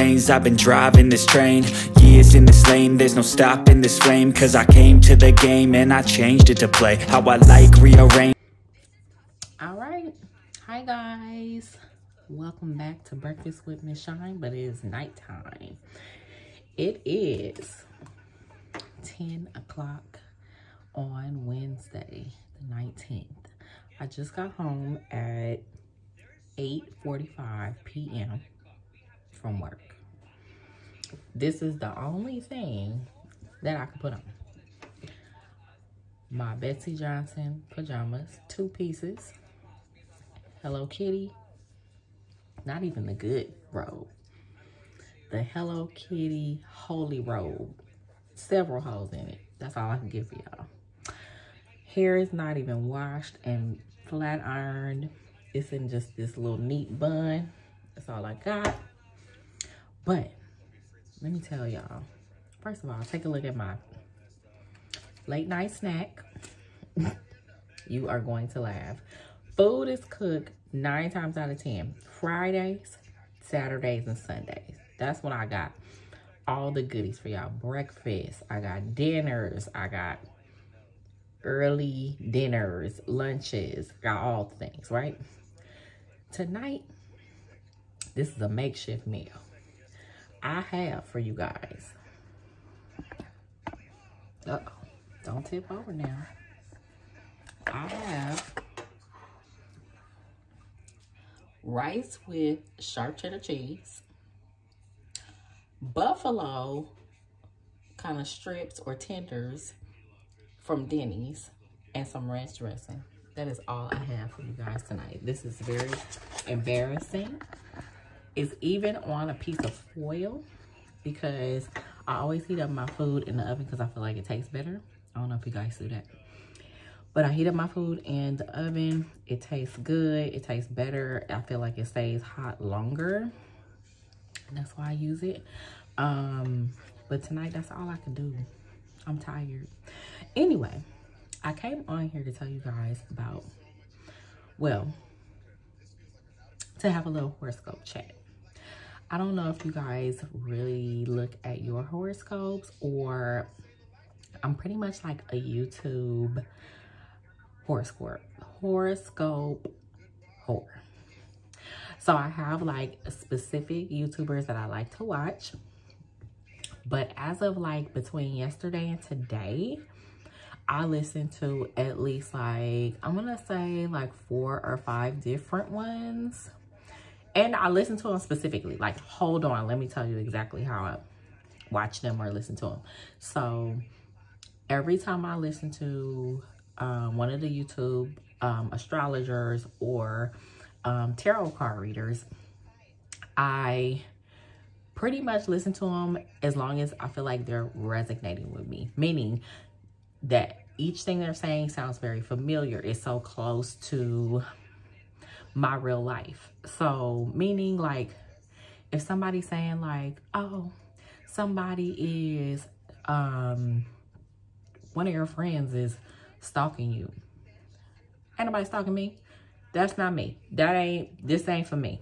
veins. I've been driving this train, years in this lane, there's no stopping this flame. Cause I came to the game and I changed it to play how I like, rearrange. All right, hi guys, welcome back to Breakfast with Miss Shine, but it is nighttime. It is 10 o'clock on Wednesday, the 19th. I just got home at 8:45 p.m. from work. This is the only thing that I could put on. My Betsy Johnson pajamas, 2 pieces. Hello Kitty, not even the good robe. The Hello Kitty holy robe. Several holes in it. That's all I can give for y'all. Hair is not even washed and flat ironed. It's in just this little neat bun. That's all I got. But let me tell y'all. First of all, take a look at my late night snack. You are going to laugh. Food is cooked 9 times out of 10. Fridays, Saturdays, and Sundays. That's when I got all the goodies for y'all. Breakfast, I got dinners, I got early dinners, lunches, got all the things, right? Tonight, this is a makeshift meal I have for you guys. Uh-oh, don't tip over now. I have rice with sharp cheddar cheese, buffalo kind of strips or tenders from Denny's, and some ranch dressing. That is all I have for you guys tonight. This is very embarrassing. It's even on a piece of foil because I always heat up my food in the oven because I feel like it tastes better. I don't know if you guys do that. But I heat up my food in the oven. It tastes good. It tastes better. I feel like it stays hot longer. And that's why I use it. But tonight, that's all I can do. I'm tired. Anyway, I came on here to tell you guys about, well, to have a little horoscope chat. I don't know if you guys really look at your horoscopes, or I'm pretty much like a YouTube horoscope whore. So I have like specific YouTubers that I like to watch. But as of like between yesterday and today, I listened to at least like, I'm going to say like 4 or 5 different ones. And I listened to them specifically. Like, hold on, let me tell you exactly how I watch them or listen to them. So every time I listen to one of the YouTube astrologers or tarot card readers, I pretty much listen to them as long as I feel like they're resonating with me. Meaning that each thing they're saying sounds very familiar. It's so close to my real life. So meaning like if somebody's saying like, oh, somebody is, one of your friends is stalking you. Ain't nobody stalking me. That's not me. This ain't for me.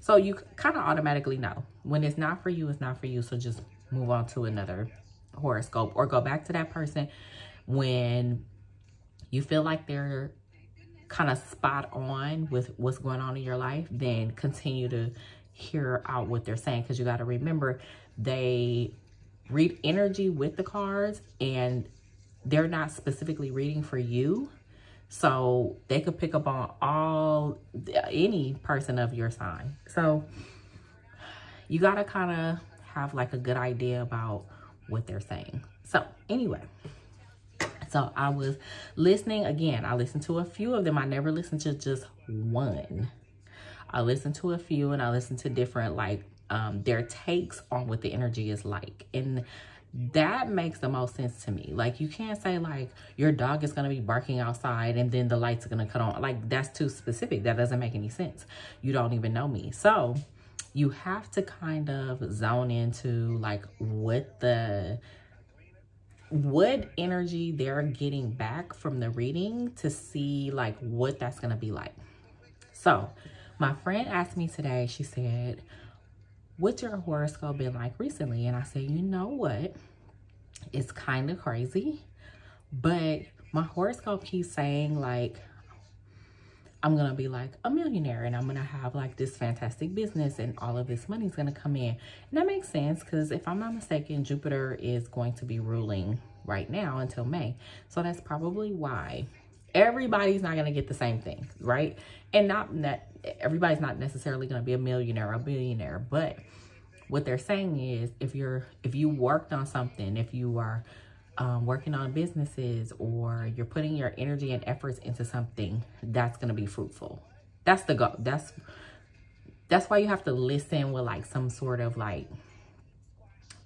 So you kind of automatically know. When it's not for you, it's not for you. So just move on to another horoscope or go back to that person when you feel like they're kind of spot on with what's going on in your life. Then continue to hear out what they're saying, because you got to remember they read energy with the cards and they're not specifically reading for you. So they could pick up on any person of your sign. So you got to kind of have like a good idea about what they're saying. So anyway, so I was listening again. I listened to a few of them. I never listened to just one. I listened to a few, and I listened to different, like their takes on what the energy is like. And that makes the most sense to me. Like, you can't say like your dog is going to be barking outside and then the lights are going to cut on. Like, that's too specific. That doesn't make any sense. You don't even know me. So you have to kind of zone into like what energy they're getting back from the reading to see like what that's going to be like. So my friend asked me today, she said, what's your horoscope been like recently? And I said, you know what? It's kind of crazy, but my horoscope keeps saying like, I'm going to be like a millionaire and I'm going to have like this fantastic business and all of this money is going to come in. And that makes sense because if I'm not mistaken, Jupiter is going to be ruling right now until May. So that's probably why everybody's not going to get the same thing, right? And not that everybody's not necessarily going to be a millionaire or a billionaire, but what they're saying is if you worked on something, if you are working on businesses or you're putting your energy and efforts into something, that's going to be fruitful. That's the goal. That's why you have to listen with like some sort of like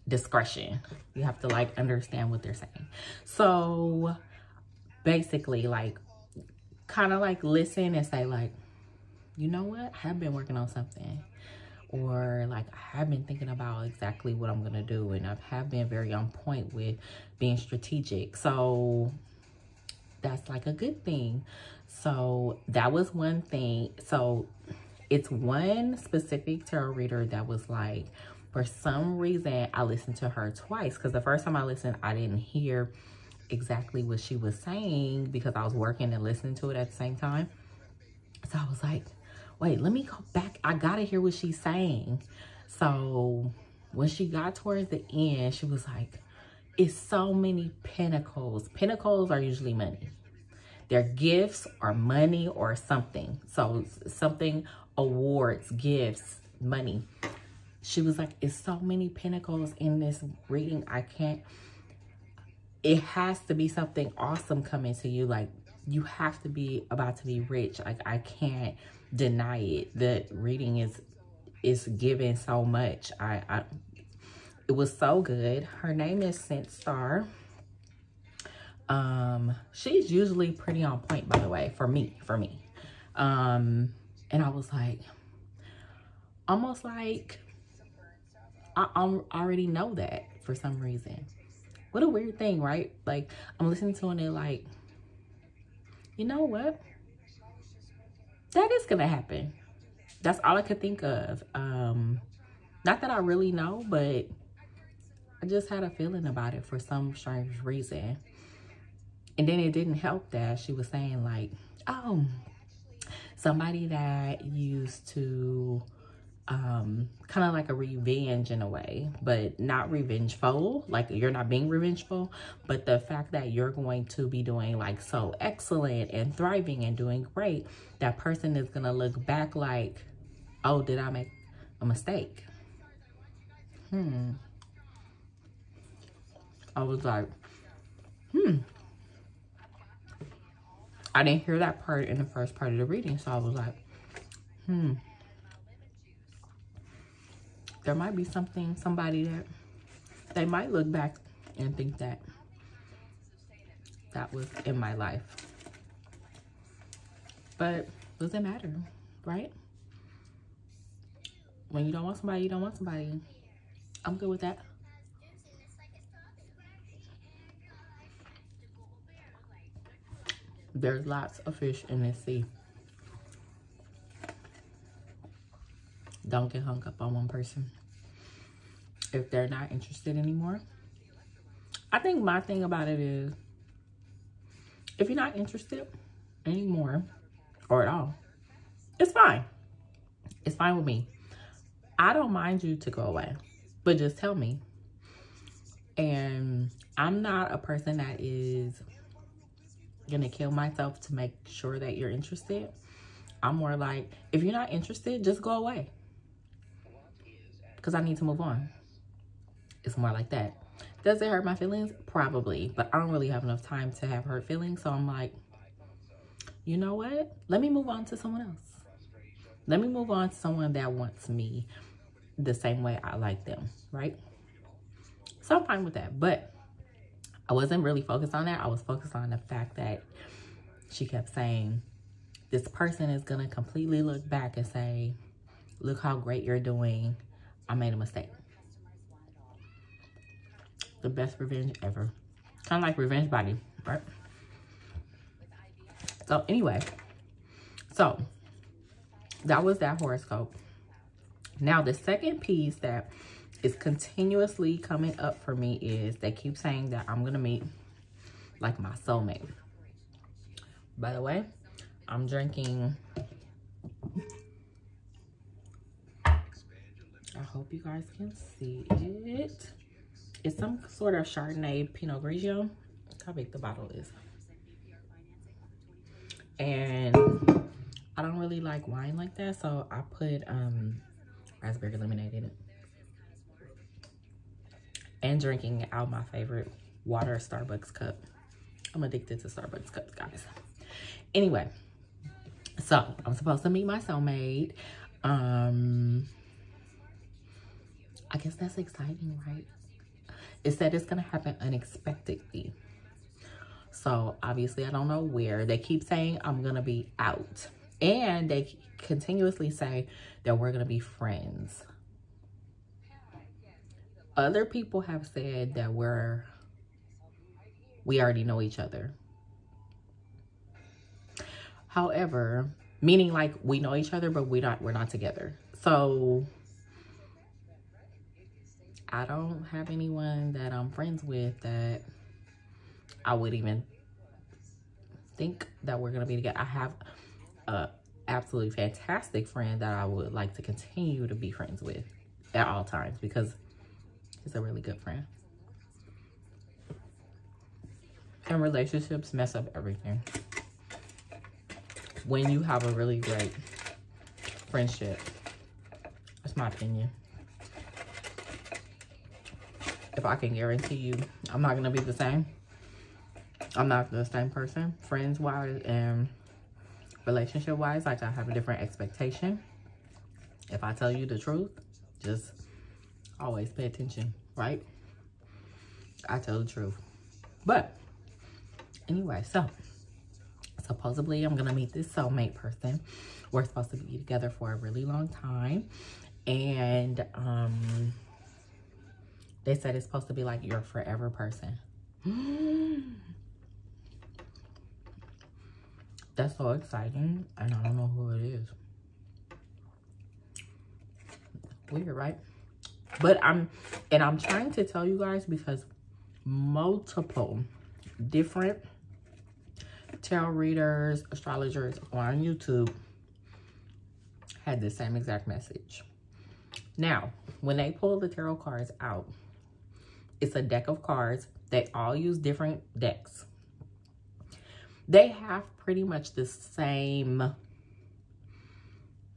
discretion. You have to like understand what they're saying. So basically like kind of like listen and say like, you know what? I have been working on something. Or like I have been thinking about exactly what I'm gonna do and I have been very on point with being strategic. So that's like a good thing. So that was one thing. So it's one specific tarot reader that was like, for some reason I listened to her twice because the first time I listened, I didn't hear exactly what she was saying because I was working and listening to it at the same time. So I was like, wait, let me go back. I gotta hear what she's saying. So when she got towards the end, she was like, it's so many pinnacles. Pinnacles are usually money. They're gifts or money or something. So something, awards, gifts, money. She was like, it's so many pinnacles in this reading. I can't, it has to be something awesome coming to you. Like you have to be about to be rich. Like I can't deny it. The reading is giving so much. It was so good. Her name is Scent Starr. She's usually pretty on point, by the way, for me. And I was like, almost like I already know that for some reason. What a weird thing, right? Like I'm listening to it and like, you know what? That is going to happen. That's all I could think of. Not that I really know, but I just had a feeling about it for some strange reason. And then it didn't help that she was saying like, oh, somebody that used to kind of like a revenge in a way, but not revengeful. Like you're not being revengeful, but the fact that you're going to be doing like so excellent and thriving and doing great, that person is going to look back like, oh, did I make a mistake? I was like, I didn't hear that part in the first part of the reading. So I was like, there might be something, somebody that they might look back and think that that was in my life. But doesn't matter, right? When you don't want somebody, you don't want somebody. I'm good with that. There's lots of fish in this sea. Don't get hung up on one person if they're not interested anymore. I think my thing about it is if you're not interested anymore or at all, it's fine. It's fine with me. I don't mind you to go away, but just tell me. And I'm not a person that is gonna kill myself to make sure that you're interested. I'm more like, if you're not interested, just go away. Because I need to move on. It's more like that. Does it hurt my feelings? Probably. But I don't really have enough time to have hurt feelings. So I'm like, you know what? Let me move on to someone else. Let me move on to someone that wants me the same way I like them, right? So I'm fine with that. But I wasn't really focused on that. I was focused on the fact that she kept saying, this person is going to completely look back and say, look how great you're doing. I made a mistake. The best revenge ever. Kind of like revenge body, right? So anyway, so that was that horoscope. Now, the second piece that is continuously coming up for me is they keep saying that I'm going to meet like my soulmate. By the way, I'm drinking... I hope you guys can see it. It's some sort of Chardonnay Pinot Grigio. That's how big the bottle is. And I don't really like wine like that, so I put raspberry lemonade in it. And drinking out my favorite water Starbucks cup. I'm addicted to Starbucks cups, guys. Anyway, so I'm supposed to meet my soulmate. I guess that's exciting, right? It said it's going to happen unexpectedly. So, obviously, I don't know where. They keep saying I'm going to be out. And they continuously say that we're going to be friends. Other people have said that we already know each other. However, meaning like we know each other, but we're not together. So... I don't have anyone that I'm friends with that I would even think that we're going to be together. I have an absolutely fantastic friend that I would like to continue to be friends with at all times because he's a really good friend. And relationships mess up everything. When you have a really great friendship, that's my opinion. If I can guarantee you, I'm not going to be the same. I'm not the same person. Friends-wise and relationship-wise, like I have a different expectation. If I tell you the truth, just always pay attention, right? I tell the truth. But, anyway, so, supposedly I'm going to meet this soulmate person. We're supposed to be together for a really long time. And, they said it's supposed to be like your forever person. That's so exciting. And I don't know who it is. Weird, right? But I'm trying to tell you guys because multiple different tarot readers, astrologers on YouTube had the same exact message. Now, when they pull the tarot cards out, it's a deck of cards. They all use different decks. They have pretty much the same,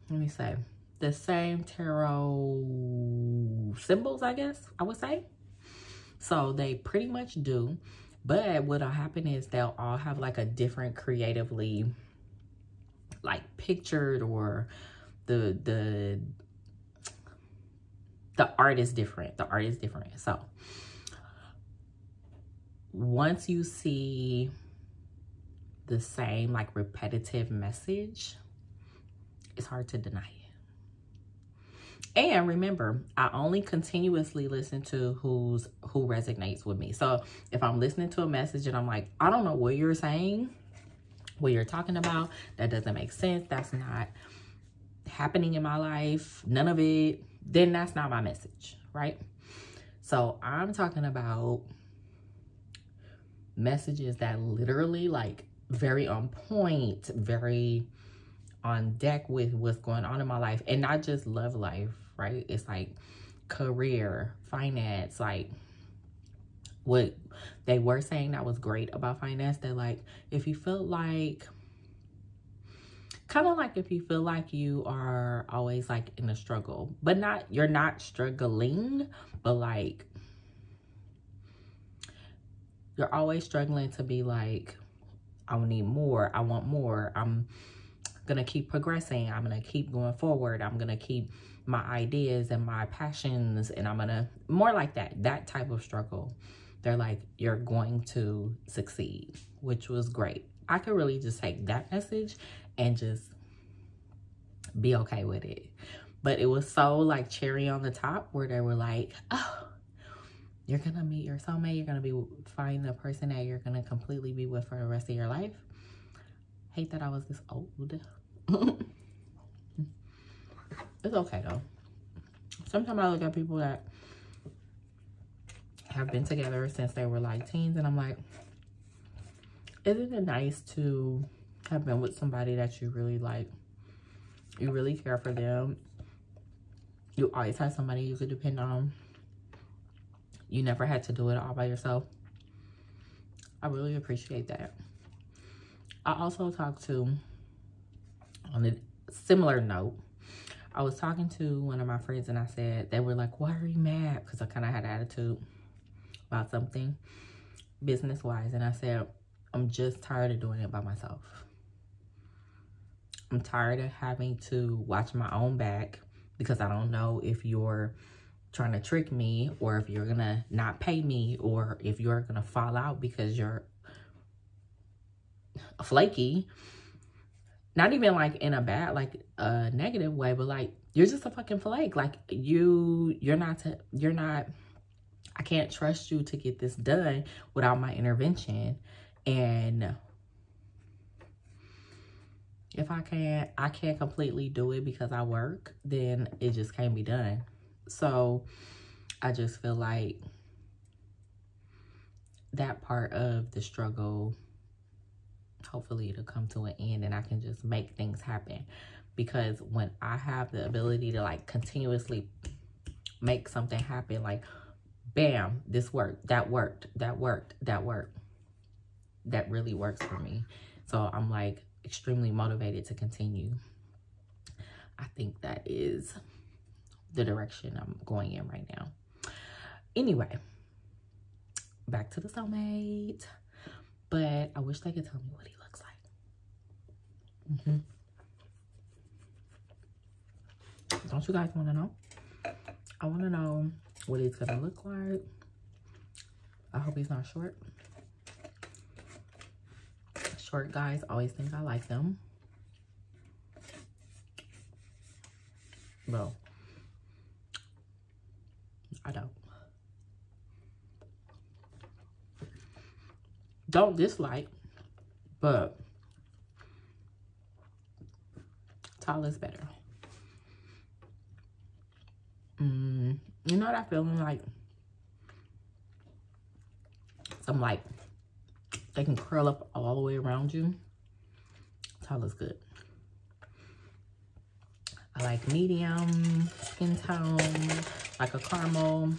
the same tarot symbols, I guess, I would say. So they pretty much do. But what'll happen is they'll all have like a different creatively, like pictured, or the art is different. The art is different. So, once you see the same, like, repetitive message, it's hard to deny it. And remember, I only continuously listen to who resonates with me. So, if I'm listening to a message and I'm like, I don't know what you're saying, what you're talking about, that doesn't make sense, that's not happening in my life, none of it, then that's not my message, right? So, I'm talking about messages that literally like very on point, very on deck with what's going on in my life, and not just love life, right? It's like career, finance, like what they were saying that was great about finance. They're like, if you feel like, kind of like if you feel like you are always like in a struggle, but not, you're not struggling, but like, you're always struggling to be like, I need more, I want more, I'm going to keep progressing, I'm going to keep going forward, I'm going to keep my ideas and my passions, and I'm going to, more like that type of struggle. They're like, you're going to succeed, which was great. I could really just take that message and just be okay with it. But it was so like cherry on the top where they were like, oh, you're going to meet your soulmate. You're going to find the person that you're going to completely be with for the rest of your life. Hate that I was this old. It's okay, though. sometimes I look at people that have been together since they were like teens, and I'm like, isn't it nice to have been with somebody that you really like? You really care for them. You always had somebody you could depend on. You never had to do it all by yourself. I really appreciate that. I also talked to, on a similar note, I was talking to one of my friends and I said, they were like, why are you mad? Because I kind of had an attitude about something business-wise. And I said, I'm just tired of doing it by myself. I'm tired of having to watch my own back because I don't know if you're trying to trick me or if you're gonna not pay me or if you're gonna fall out because you're flaky. Not even like in a bad, like a negative way, but like you're just a fucking flake. Like you're not, I can't trust you to get this done without my intervention. And if I can't completely do it because I work, then it just can't be done. So I just feel like that part of the struggle, hopefully it'll come to an end and I can just make things happen. Because when I have the ability to like continuously make something happen, like bam, this worked, that worked, that worked, that worked. That really works for me. So I'm like extremely motivated to continue. I think that is the direction I'm going in right now. Anyway, back to the soulmate. But I wish they could tell me what he looks like. Don't you guys want to know? I want to know what he's going to look like. I hope he's not short. Short guys always think I like them. Bro. I don't. Don't dislike, but tall is better. You know that feeling like some like they can curl up all the way around you? Tall is good. I like medium skin tone, like a caramel.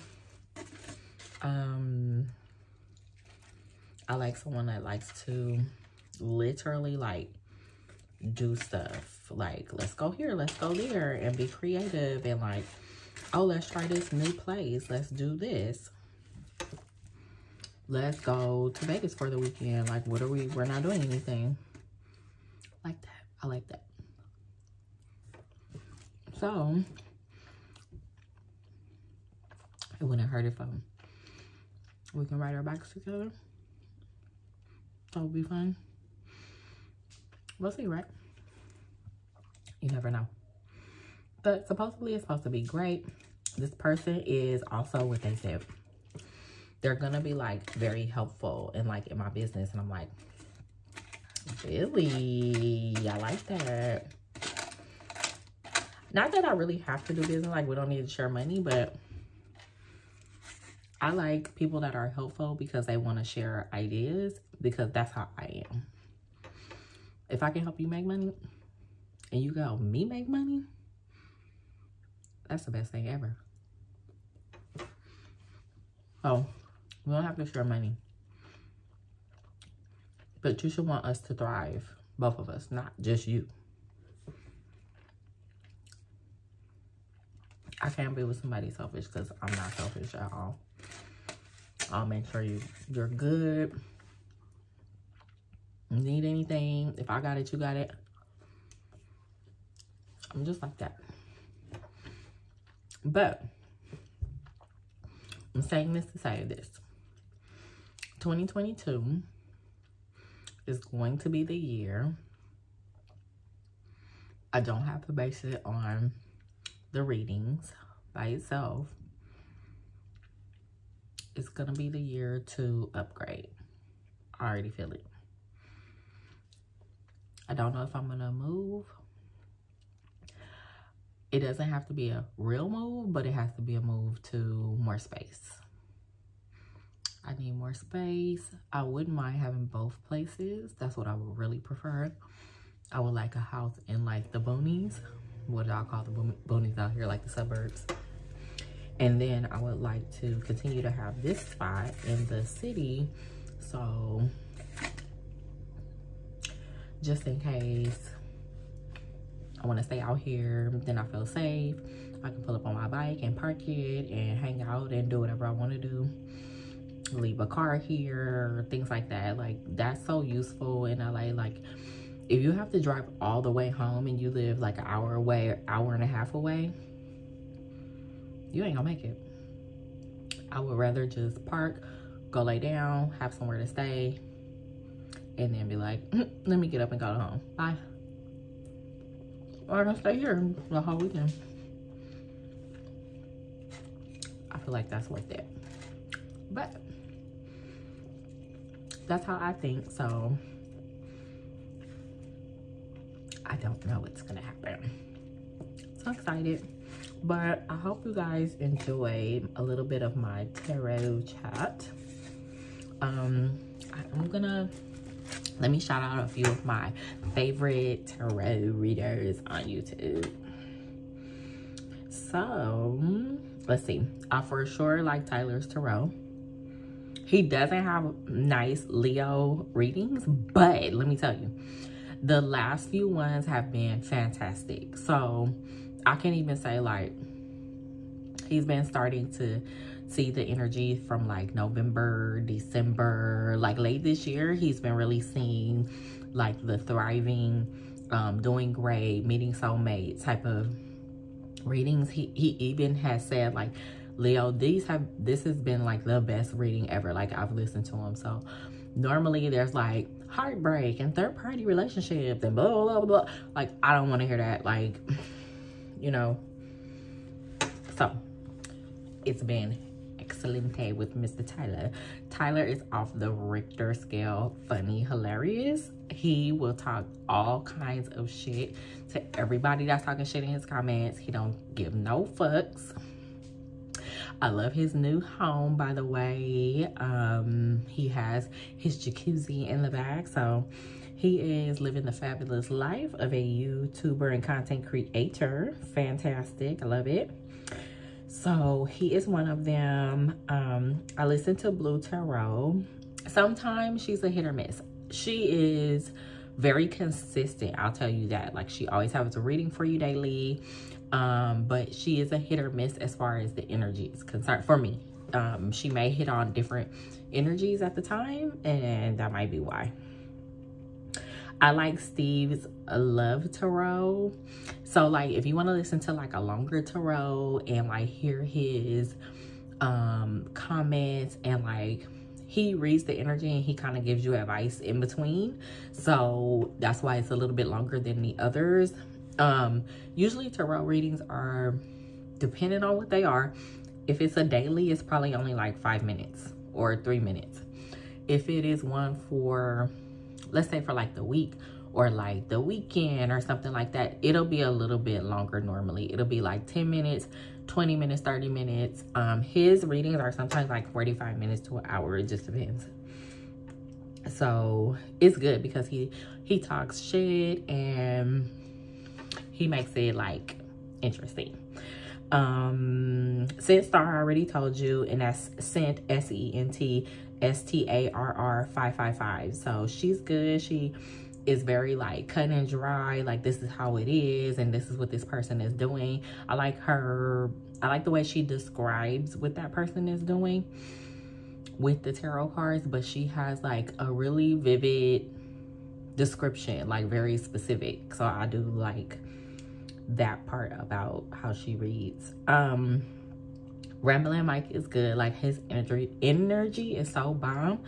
I like someone that likes to literally like do stuff. Like, let's go here, let's go there, and be creative and like, oh, let's try this new place. Let's do this. Let's go to Vegas for the weekend. Like, what are we? We're not doing anything. Like that. I like that. So, it wouldn't hurt if we can ride our bikes together. That would be fun. We'll see, right? You never know. But supposedly it's supposed to be great. This person is also what they said. They're gonna be like very helpful and like in my business. And I'm like, really? I like that. Not that I really have to do business. Like we don't need to share money, but I like people that are helpful because they want to share ideas. Because that's how I am. If I can help you make money and you can help me make money, that's the best thing ever. Oh, we don't have to share money. But you should want us to thrive, both of us, not just you. I can't be with somebody selfish because I'm not selfish at all. I'll make sure you're good. Need anything, if I got it, you got it. I'm just like that. But I'm saying this to say this. 2022 is going to be the year. I don't have to base it on the readings by itself. It's gonna be the year to upgrade. I already feel it. I don't know if I'm gonna move. It doesn't have to be a real move, but it has to be a move to more space. I need more space. I wouldn't mind having both places. That's what I would really prefer. I would like a house in like the boonies. What y'all call the boonies out here, like the suburbs. And then I would like to continue to have this spot in the city. So just in case I want to stay out here, then I feel safe. I can pull up on my bike and park it and hang out and do whatever I want to do. Leave a car here, things like that. Like, that's so useful in LA. Like, if you have to drive all the way home and you live like an hour away or hour and a half away, you ain't gonna make it. I would rather just park, go lay down, have somewhere to stay, and then be like, let me get up and go home. Bye. Or I'm gonna stay here the whole weekend. I feel like that's worth it. But that's how I think, so I don't know what's gonna happen. So excited. But I hope you guys enjoyed a little bit of my tarot chat. I'm gonna let me shout out a few of my favorite tarot readers on YouTube. So let's see. I for sure like Tyler's Tarot. He doesn't have nice Leo readings, but let me tell you, the last few ones have been fantastic. So I can't even say, like, he's been starting to see the energy from like November, December, like late this year. He's been really seeing like the thriving, doing great, meeting soulmate type of readings. He even has said, like, Leo, this has been like the best reading ever. Like, I've listened to him. So normally there's like heartbreak and third party relationships and blah, blah, blah, blah. Like, I don't want to hear that. Like, you know, so it's been excelente with Mr. Tyler. Tyler is off the Richter scale, funny, hilarious. He will talk all kinds of shit to everybody that's talking shit in his comments. He don't give no fucks. I love his new home, by the way. He has his jacuzzi in the back, so he is living the fabulous life of a YouTuber and content creator. Fantastic. I love it. So he is one of them. I listen to Blue Tarot. Sometimes she's a hit or miss. She is very consistent. I'll tell you that. Like, she always has a reading for you daily. But she is a hit or miss as far as the energy is concerned for me. She may hit on different energies at the time, and that might be why. I like Steve's Love Tarot. So, like, if you want to listen to like a longer tarot and like hear his comments, and like he reads the energy and he kind of gives you advice in between. So that's why it's a little bit longer than the others. Usually tarot readings are, depending on what they are, if it's a daily, it's probably only like 5 minutes or 3 minutes. If it is one for, let's say, for like the week or like the weekend or something like that, it'll be a little bit longer normally. It'll be like 10 minutes, 20 minutes, 30 minutes. His readings are sometimes like 45 minutes to an hour. It just depends. So it's good because he talks shit and he makes it like interesting. Scent Starr, I already told you, and that's Scent, S-E-N-T, S-T-A-R-R 555. So she's good. She is very like cut and dry, like this is how it is and this is what this person is doing. I like her. I like the way she describes what that person is doing with the tarot cards, but she has like a really vivid description, like very specific. So I do like that part about how she reads. Ramblin' Mike is good. Like, his energy is so bomb.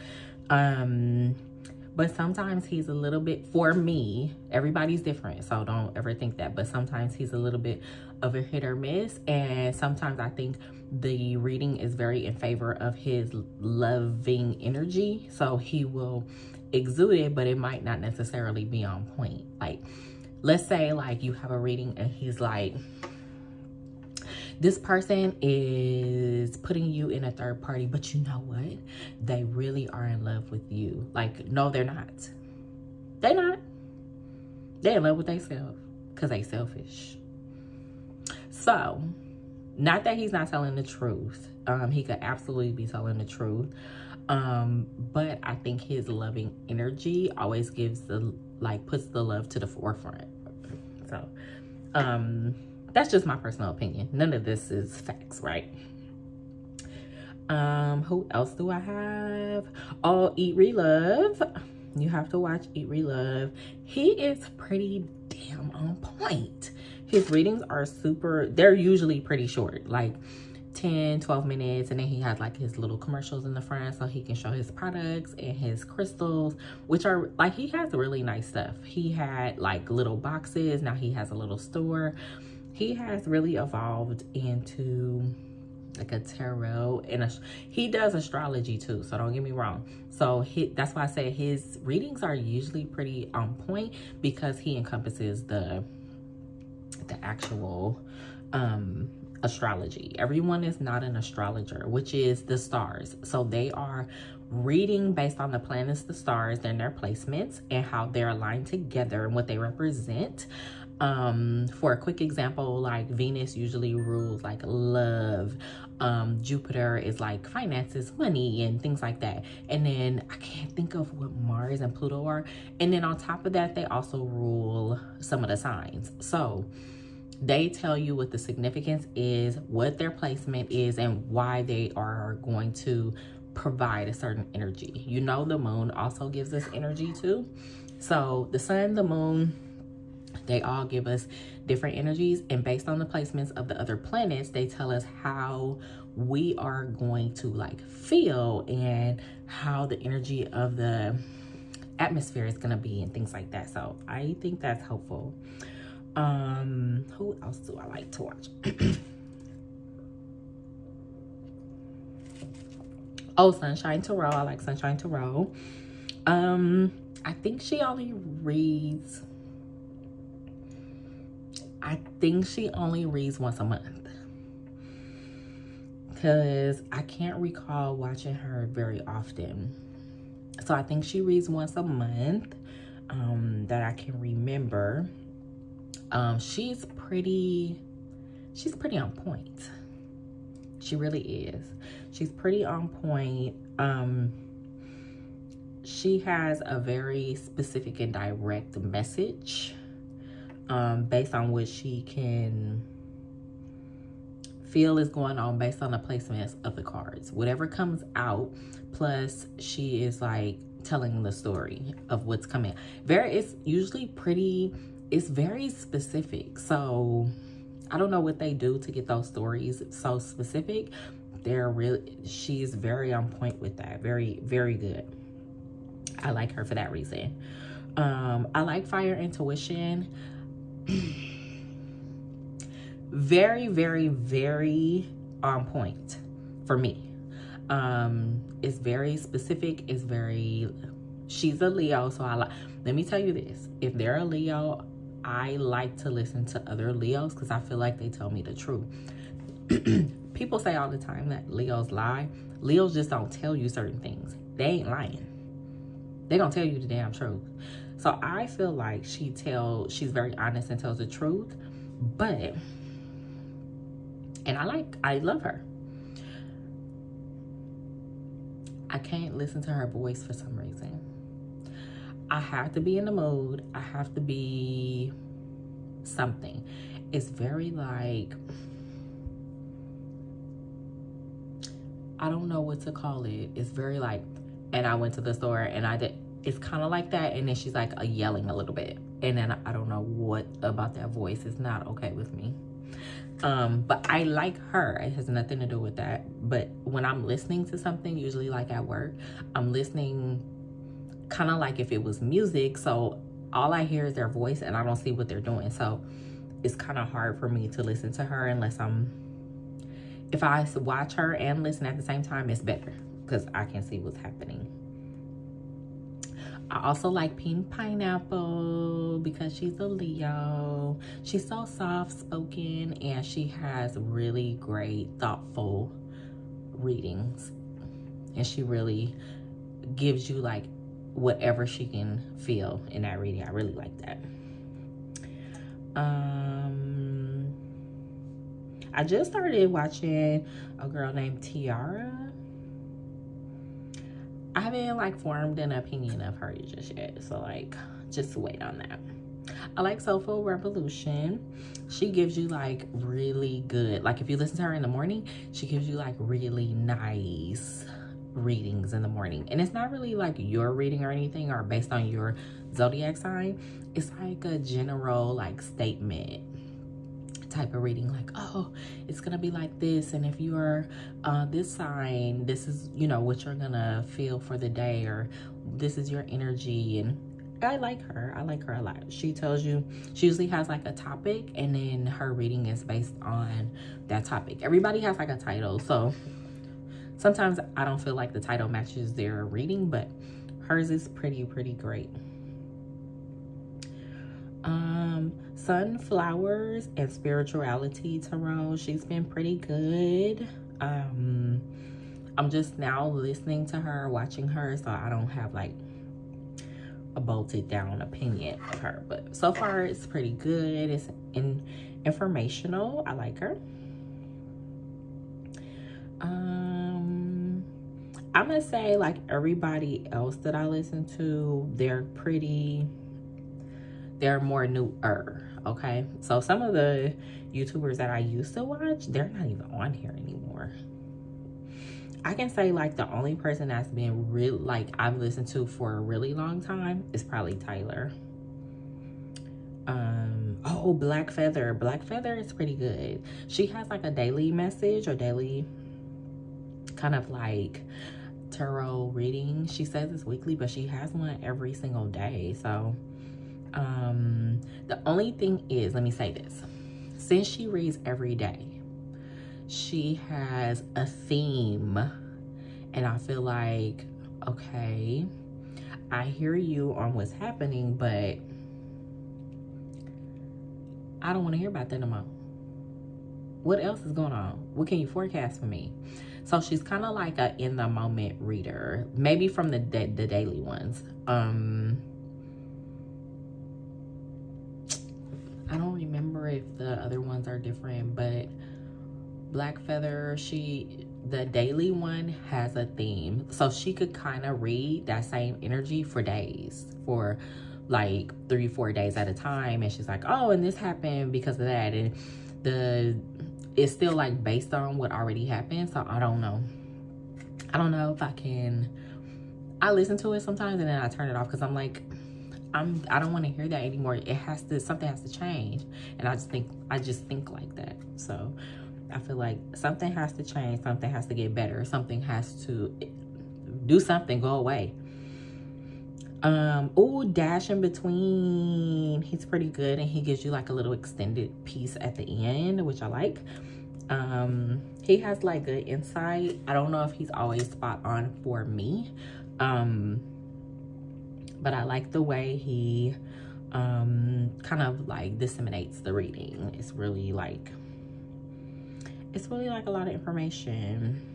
But sometimes he's a little bit, for me, everybody's different, so don't ever think that, but sometimes he's a little bit of a hit or miss, and sometimes I think the reading is very in favor of his loving energy, so he will exude it, but it might not necessarily be on point. Like, let's say, like, you have a reading and he's like, This person is putting you in a third party, but you know what? They really are in love with you. Like, no, they're not. They're not. They're in love with themselves because they selfish. So, not that he's not telling the truth. He could absolutely be telling the truth. But I think his loving energy always gives the, like, puts the love to the forefront. So, that's just my personal opinion. None of this is facts, right? Who else do I have? Oh, Eat Re Love. You have to watch Eat Re Love. He is pretty damn on point. His readings are super, they're usually pretty short, like 10, 12 minutes. And then he has like his little commercials in the front so he can show his products and his crystals, which are like, he has really nice stuff. He had like little boxes. Now he has a little store. He has really evolved into like a tarot, and he does astrology too, so don't get me wrong. So that's why I say his readings are usually pretty on point, because he encompasses the actual astrology. Everyone is not an astrologer, which is the stars. So they are reading based on the planets, the stars, and their placements and how they're aligned together and what they represent. For a quick example, like Venus usually rules like love, Jupiter is like finances, money, and things like that. And then I can't think of what Mars and Pluto are. And then on top of that, they also rule some of the signs. So they tell you what the significance is, what their placement is, and why they are going to provide a certain energy. You know, the moon also gives us energy too. So the sun, the moon, they all give us different energies, and based on the placements of the other planets, they tell us how we are going to like feel and how the energy of the atmosphere is going to be and things like that. So I think that's helpful. Who else do I like to watch? Oh, Sunshine Tarot. I like Sunshine Tarot. I think she only reads... once a month, because I can't recall watching her very often. So I think she reads once a month, that I can remember. She's pretty on point. She really is. She's pretty on point. She has a very specific and direct message, based on what she can feel is going on based on the placements of the cards. Whatever comes out, plus she is like telling the story of what's coming. It's usually pretty, it's very specific. So I don't know what they do to get those stories so specific. They're really, she's very on point with that. Very, very good. I like her for that reason. I like Fire Intuition. Very, very, very on point for me. It's very specific. It's very, she's a Leo, so I like, let me tell you this, if they're a Leo, I like to listen to other Leos because I feel like they tell me the truth. People say all the time that Leos lie. Leos just don't tell you certain things. They ain't lying. They don't tell you the damn truth. So I feel like she's very honest and tells the truth, and I love her. I can't listen to her voice for some reason. I have to be in the mood. I have to be something. It's very like, I don't know what to call it. It's very like, and I went to the store and I did. It's kind of like that, and then she's like yelling a little bit, and then I don't know what about that voice is not okay with me. But I like her. It has nothing to do with that. But when I'm listening to something, usually like at work, I'm listening kind of like if it was music, so all I hear is their voice and I don't see what they're doing. So it's kind of hard for me to listen to her unless if I watch her and listen at the same time, it's better because I can see what's happening. I also like Pink Pineapple because she's a Leo. She's so soft-spoken and she has really great, thoughtful readings. And she really gives you like whatever she can feel in that reading. I really like that. I just started watching a girl named Tiara. I haven't like formed an opinion of her just yet, so like just wait on that. I like Soulful Revolution. She gives you like really good, like if you listen to her in the morning, she gives you like really nice readings in the morning, and it's not really like your reading or anything or based on your zodiac sign. It's like a general like statement type of reading, like, oh, it's gonna be like this, and if you're this sign, this is, you know, what you're gonna feel for the day, or this is your energy. And I like her a lot. She tells you, she usually has like a topic, and then her reading is based on that topic. Everybody has like a title, so sometimes I don't feel like the title matches their reading, but hers is pretty great. Sunflowers and Spirituality Tarot. She's been pretty good. I'm just now listening to her, watching her, so I don't have like a bolted down opinion of her. But so far, it's pretty good. It's informational. I like her. I'm gonna say, like everybody else that I listen to, they're more newer, okay? So some of the YouTubers that I used to watch, they're not even on here anymore. I can say like the only person that's been real, like I've listened to for a really long time is probably Tyler. Oh, Blackfeather. Blackfeather is pretty good. She has like a daily message or daily kind of like tarot reading. She says it's weekly, but she has one every single day. So the only thing is, let me say this, since she reads every day, she has a theme, and I feel like, okay, I hear you on what's happening, but I don't want to hear about that no more. What else is going on? What can you forecast for me? So she's kind of like a in the moment reader, maybe from the daily ones. I don't remember if the other ones are different, but Blackfeather, the daily one has a theme. So she could kind of read that same energy for days, for like 3-4 days at a time. And she's like, oh, and this happened because of that. And it's still like based on what already happened. So I don't know if I can. I listen to it sometimes and then I turn it off because I'm like, I don't want to hear that anymore. Something has to change. And I just think like that. So I feel like something has to change. Something has to get better. Something has to do something, go away. Oh, Dash in Between, he's pretty good, and he gives you like a little extended piece at the end, which I like. He has like good insight. I don't know if he's always spot on for me, but I like the way he kind of like disseminates the reading. It's really like a lot of information.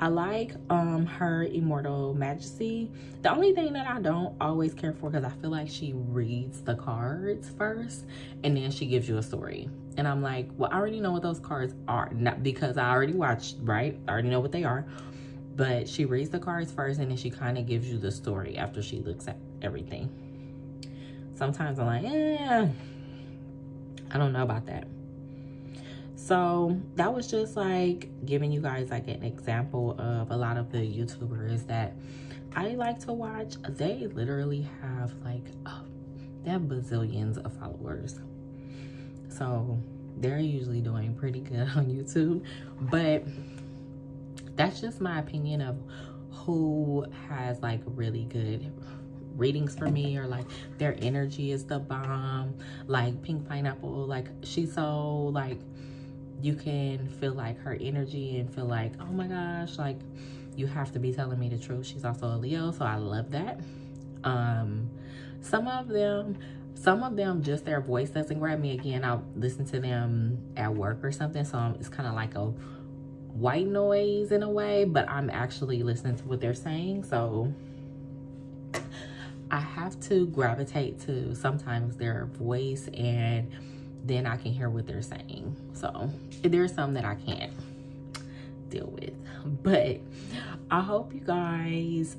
I like her Immortal Majesty. The only thing that I don't always care for, because I feel like she reads the cards first and then she gives you a story. And I'm like, well, I already know what those cards are. Not because I already watched, right? I already know what they are. But she reads the cards first and then she kind of gives you the story after she looks at everything. Sometimes I'm like, eh, I don't know about that. So that was just like giving you guys like an example of a lot of the YouTubers that I like to watch. They literally have like, oh, they have bazillions of followers. So they're usually doing pretty good on YouTube. But that's just my opinion of who has like really good readings for me, or like their energy is the bomb. Like Pink Pineapple, like she's so like, you can feel like her energy and feel like, oh my gosh, like you have to be telling me the truth. She's also a Leo, so I love that. Some of them, just their voice doesn't grab me. Again, I'll listen to them at work or something, so it's kind of like a white noise in a way, but I'm actually listening to what they're saying, so I have to gravitate to sometimes their voice, and then I can hear what they're saying. So there's some that I can't deal with, but I hope you guys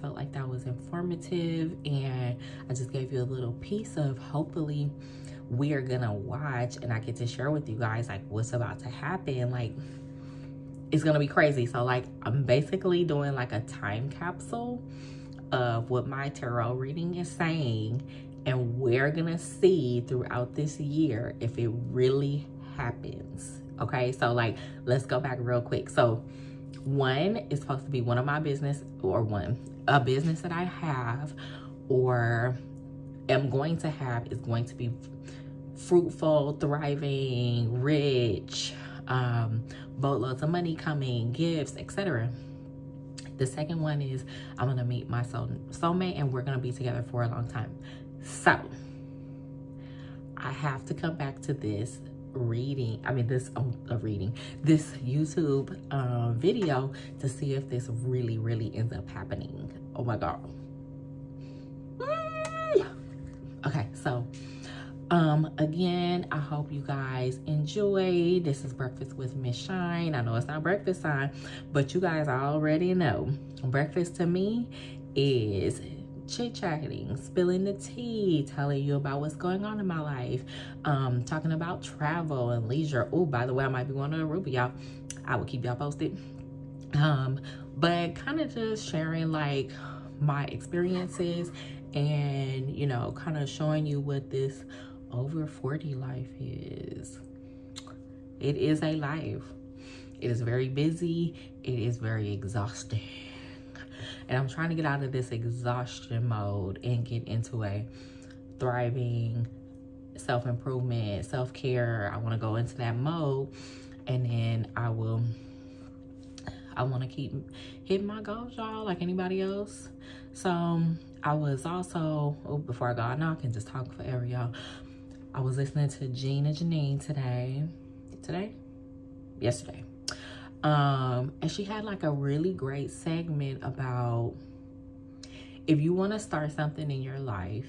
felt like that was informative, and I just gave you a little piece of, hopefully we are gonna watch and I get to share with you guys like what's about to happen. Like, it's gonna be crazy. So like, I'm basically doing like a time capsule of what my tarot reading is saying, and we're gonna see throughout this year if it really happens. Okay, so like, let's go back real quick. So 1 is supposed to be one of my business, or a business that I have or am going to have, is going to be fruitful, thriving, rich, boatloads of money coming, gifts, etc. The second one is I'm gonna meet my soulmate, and we're gonna be together for a long time. So I have to come back to this this YouTube video to see if this really ends up happening. Oh my god. Okay, so again, I hope you guys enjoy. This is Breakfast with Miss Shine. I know it's not breakfast time, but you guys already know breakfast to me is chit-chatting, spilling the tea, telling you about what's going on in my life, talking about travel and leisure. Oh, by the way, I might be going to Aruba, y'all. I will keep y'all posted. But kind of just sharing like my experiences, and you know, kind of showing you what this over 40 life is. It is a life. It is very busy. It is very exhausting. And I'm trying to get out of this exhaustion mode and get into a thriving self-improvement, self-care. I want to go into that mode, and then I want to keep hitting my goals, y'all, like anybody else. So I was also, before I go on, I can just talk forever, y'all. I was listening to Gina Janine yesterday. And she had like a really great segment about if you want to start something in your life.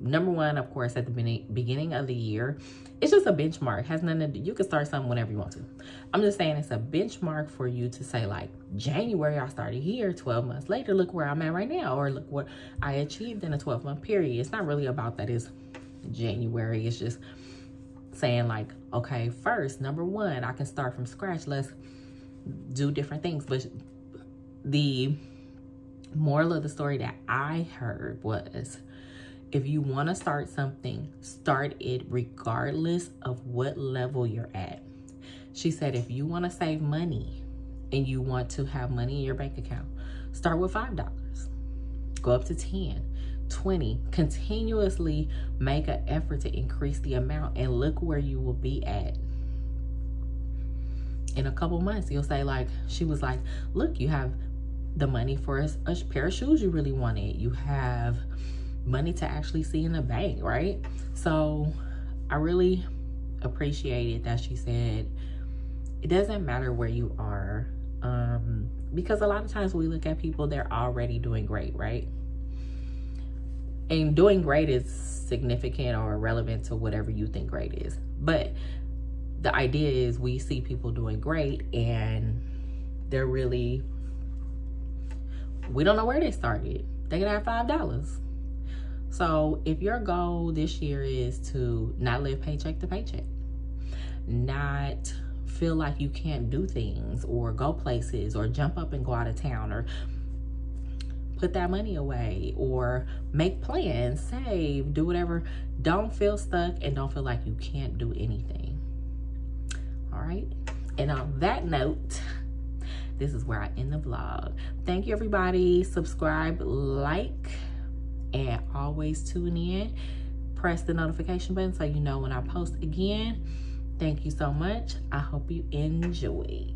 Number 1, of course, at the beginning of the year, it's just a benchmark. It has nothing to do. You can start something whenever you want to. I'm just saying it's a benchmark for you to say like, January, I started here. 12 months later, look where I'm at right now, or look what I achieved in a 12-month period. It's not really about that. It's January. It's just saying like, okay, first, number 1, I can start from scratch. Let's do different things. But the moral of the story that I heard was, if you want to start something, start it regardless of what level you're at. She said, if you want to save money and you want to have money in your bank account, start with $5, go up to 10, 20, continuously make an effort to increase the amount, and look where you will be at in a couple months. You'll say like, she was like, look, you have the money for a pair of shoes you really wanted. You have money to actually see in the bank, right? So I really appreciated that she said, it doesn't matter where you are. Because a lot of times we look at people, they're already doing great, right? And doing great is significant or relevant to whatever you think great is. But the idea is we see people doing great, and they're really, we don't know where they started. They could have $5. So if your goal this year is to not live paycheck to paycheck, not feel like you can't do things or go places or jump up and go out of town, or put that money away or make plans, save, do whatever, don't feel stuck and don't feel like you can't do anything. All right, and on that note, this is where I end the vlog. Thank you, everybody. Subscribe, like, and always tune in. Press the notification button so you know when I post again. Thank you so much. I hope you enjoy.